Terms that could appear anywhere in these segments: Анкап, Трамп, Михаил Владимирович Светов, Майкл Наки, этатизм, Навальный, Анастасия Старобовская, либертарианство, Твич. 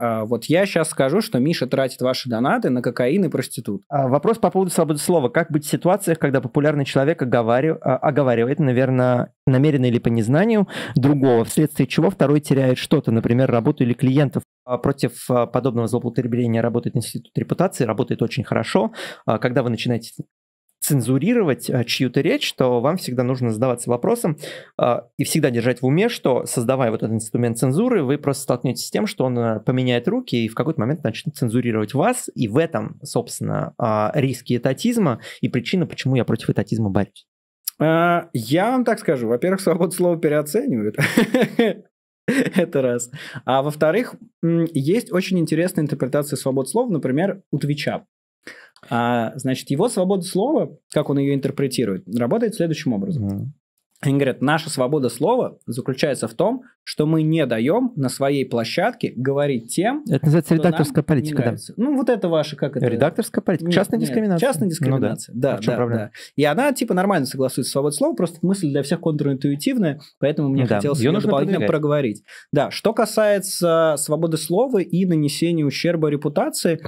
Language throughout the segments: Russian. Вот я сейчас скажу, что Миша тратит ваши донаты на кокаин и проститут. Вопрос по поводу свободы слова. Как быть в ситуациях, когда популярный человек оговаривает, наверное, намеренно или по незнанию другого, вследствие чего второй теряет что-то, например, работу или клиентов? Против подобного злоупотребления работает институт репутации, работает очень хорошо. Когда вы начинаете цензурировать чью-то речь, то вам всегда нужно задаваться вопросом и всегда держать в уме, что, создавая вот этот инструмент цензуры, вы просто столкнетесь с тем, что он поменяет руки и в какой-то момент начнет цензурировать вас, и в этом, собственно, риски этатизма и причина, почему я против этатизма борюсь. Я вам так скажу. Во-первых, свободу слова переоценивают. Это раз. А во-вторых, есть очень интересная интерпретация свободы слова, например, у Твича. Значит, его свобода слова, как он ее интерпретирует, работает следующим образом. Они говорят, наша свобода слова заключается в том, что мы не даем на своей площадке говорить тем, это называется редакторская политика, да. Ну, вот это ваша, как это? Редакторская политика, частная дискриминация. Частная дискриминация, ну, да. Да. И она, типа, нормально согласуется с свободой слова, просто мысль для всех контринтуитивная, поэтому мне хотелось ее дополнительно проговорить. Да, что касается свободы слова и нанесения ущерба репутации...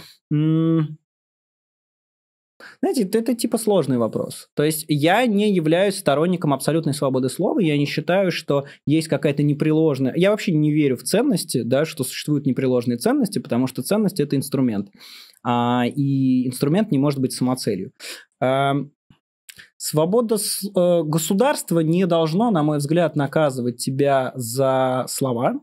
Знаете, это типа сложный вопрос. То есть я не являюсь сторонником абсолютной свободы слова, я не считаю, что есть какая-то непреложная... Я вообще не верю в ценности, да, что существуют непреложные ценности, потому что ценность – это инструмент. И инструмент не может быть самоцелью. Свобода государства не должно, на мой взгляд, наказывать тебя за слова.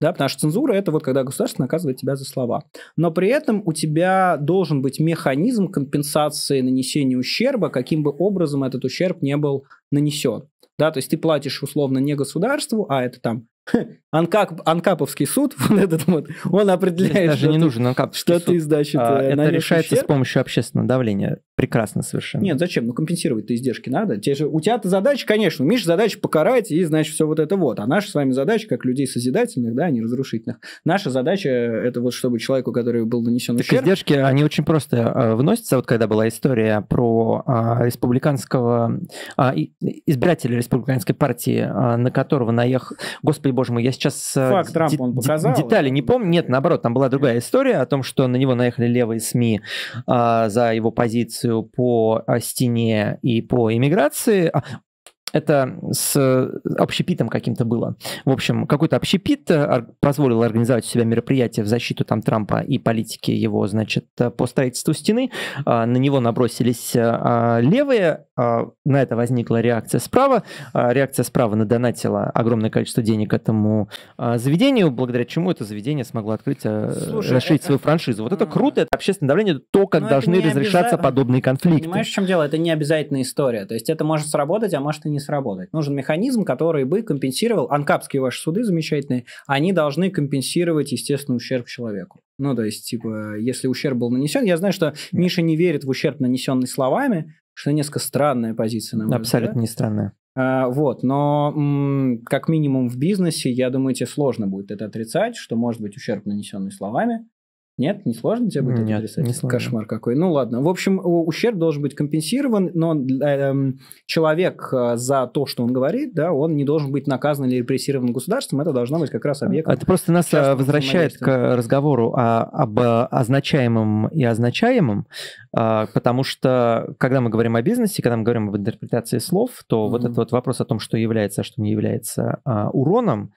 Да, потому что цензура – это вот когда государство наказывает тебя за слова. Но при этом у тебя должен быть механизм компенсации нанесения ущерба, каким бы образом этот ущерб не был нанесен. Да, то есть ты платишь условно не государству, а это там Анкаповский суд, вот этот вот, он определяет, даже что, не ты, нужен Анкаповский что суд. Ты, значит, это решается ущерб. С помощью общественного давления. Прекрасно совершенно. Нет, зачем? Ну, компенсировать-то издержки надо. У тебя-то задача, конечно, Миша задача покарать и, значит, все вот это вот. А наша с вами задача, как людей созидательных, да, а не разрушительных, наша задача, это вот чтобы человеку, который был нанесен ущерб... Так издержки, они очень просто вносятся. Вот когда была история про республиканского... избирателя республиканской партии, на которого наехал... Господи, боже мой, я сейчас Трамп, он показал, детали не помню. Нет, наоборот, там была другая история о том, что на него наехали левые СМИ за его позицию по стене и по иммиграции. Это с общепитом каким-то было. В общем, какой-то общепит позволил организовать у себя мероприятие в защиту там Трампа и политики его, значит, по строительству стены. На него набросились левые, на это возникла реакция справа. Реакция справа надонатила огромное количество денег этому заведению, благодаря чему это заведение смогло открыть, расширить свою франшизу. Вот это круто, это общественное давление, то, как должны разрешаться подобные конфликты. Понимаешь, в чем дело? Это не обязательная история. То есть это может сработать, а может и не сработать. Нужен механизм, который бы компенсировал. Анкапские ваши суды замечательные, они должны компенсировать, естественно, ущерб человеку. Ну, то есть, типа, если ущерб был нанесен, я знаю, что Миша не верит в ущерб, нанесенный словами, что несколько странная позиция, на мой взгляд. Абсолютно не странная. Вот, но как минимум в бизнесе, я думаю, тебе сложно будет это отрицать, что может быть ущерб, нанесенный словами. Нет, не сложно тебе будет отрицать? Кошмар какой. Ну ладно. В общем, ущерб должен быть компенсирован, но человек за то, что он говорит, да, он не должен быть наказан или репрессирован государством. Это должно быть как раз объектом. Это просто нас возвращает к разговору об означаемом и означаемом, потому что, когда мы говорим о бизнесе, когда мы говорим об интерпретации слов, то вот этот вот вопрос о том, что является, а что не является уроном,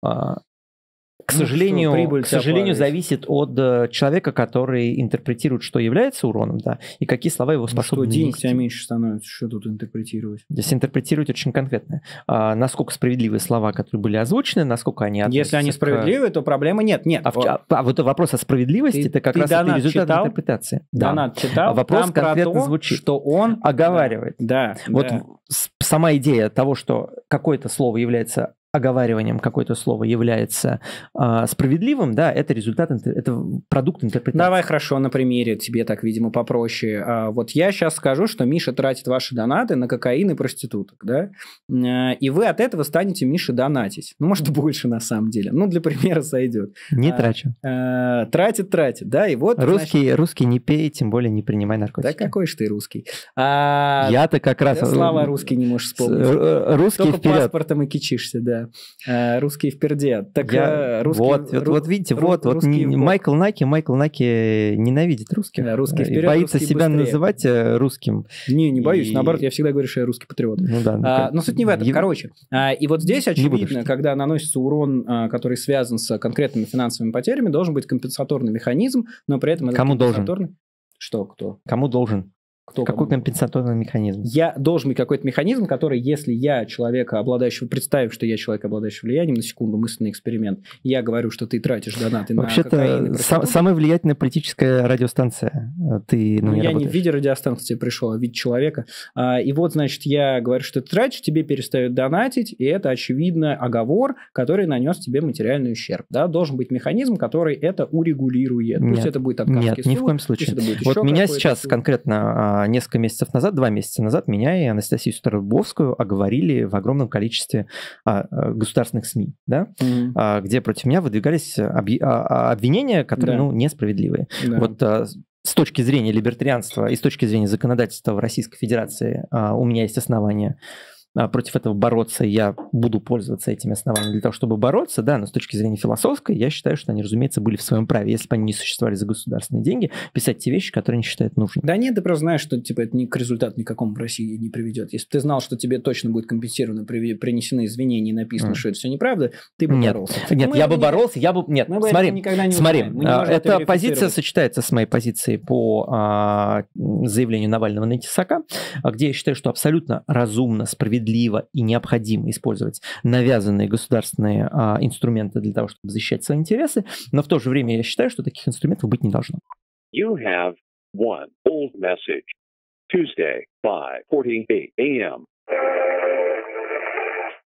К сожалению, зависит от человека, который интерпретирует, что является уроном, да, и какие слова его способны. Что денег у тебя меньше становится, что тут интерпретировать? Здесь интерпретировать очень конкретно. Насколько справедливые слова, которые были озвучены, насколько они относятся. Если они справедливые, то проблемы нет. Вот вопрос о справедливости, это как раз результат интерпретации. Донат читал, вопрос конкретно звучит, что он оговаривает. Да. Вот сама идея того, что какое-то слово является оговариванием, какое-то слово является справедливым, да, это результат, это продукт интерпретации. Давай, хорошо, на примере, тебе так, видимо, попроще. Вот я сейчас скажу, что Миша тратит ваши донаты на кокаин и проституток, да, и вы от этого станете Мише донатить. Ну, может, больше, на самом деле. Ну, для примера сойдет. Не трачу. Тратит, да, и вот... Русский не пей, тем более не принимай наркотики. Да какой же ты русский. Я-то как раз... Слова русский не можешь вспомнить. Русский вперед. Только паспортом и кичишься, да. русские в перде. Так, Майкл Наки ненавидит русских. Да, русские вперед, боится себя быстрее называть русским. Не боюсь, наоборот, я всегда говорю, что я русский патриот. Ну, да, но суть не в этом, короче. И вот здесь очевидно, когда наносится урон, который связан с конкретными финансовыми потерями, должен быть компенсаторный механизм, но при этом... Кому компенсаторный... должен? Что, кто? Кому должен? Кто какой кому? Компенсаторный механизм? Должен быть какой-то механизм, который, если я человека, обладающего, представим, что я человек, обладающий влиянием, на секунду, мысленный эксперимент, я говорю, что ты тратишь донаты на кокаин. Вообще-то самая влиятельная политическая радиостанция. Ты на ней работаешь. Я не в виде радиостанции пришел, а в виде человека. И вот, значит, я говорю, что ты тратишь, тебе перестают донатить, и это, очевидно, оговор, который нанес тебе материальный ущерб. Да? Должен быть механизм, который это урегулирует. Нет, пусть это будет Анкапский суд, ни в коем случае. Вот меня сейчас конкретно... Несколько месяцев назад, 2 месяца назад, меня и Анастасию Старобовскую оговорили в огромном количестве государственных СМИ, да? Где против меня выдвигались обвинения, которые несправедливые. Да. Вот с точки зрения либертарианства и с точки зрения законодательства в Российской Федерации у меня есть основания против этого бороться, я буду пользоваться этими основаниями для того, чтобы бороться, да, но с точки зрения философской, я считаю, что они, разумеется, были в своем праве, если бы они не существовали за государственные деньги, писать те вещи, которые они считают нужными. Да нет, ты просто знаешь, что типа, это к результату никакому в России не приведет. Если бы ты знал, что тебе точно будет компенсировано, принесены извинения и написано, что это все неправда, ты бы боролся. Нет, я бы боролся, я бы... Нет, смотри, эта позиция сочетается с моей позицией по заявлению Навального на Тесака, где я считаю, что абсолютно разумно, справедливо и необходимо использовать навязанные государственные инструменты для того, чтобы защищать свои интересы, но в то же время я считаю, что таких инструментов быть не должно. You have one old message. Tuesday, 5:48 a.m.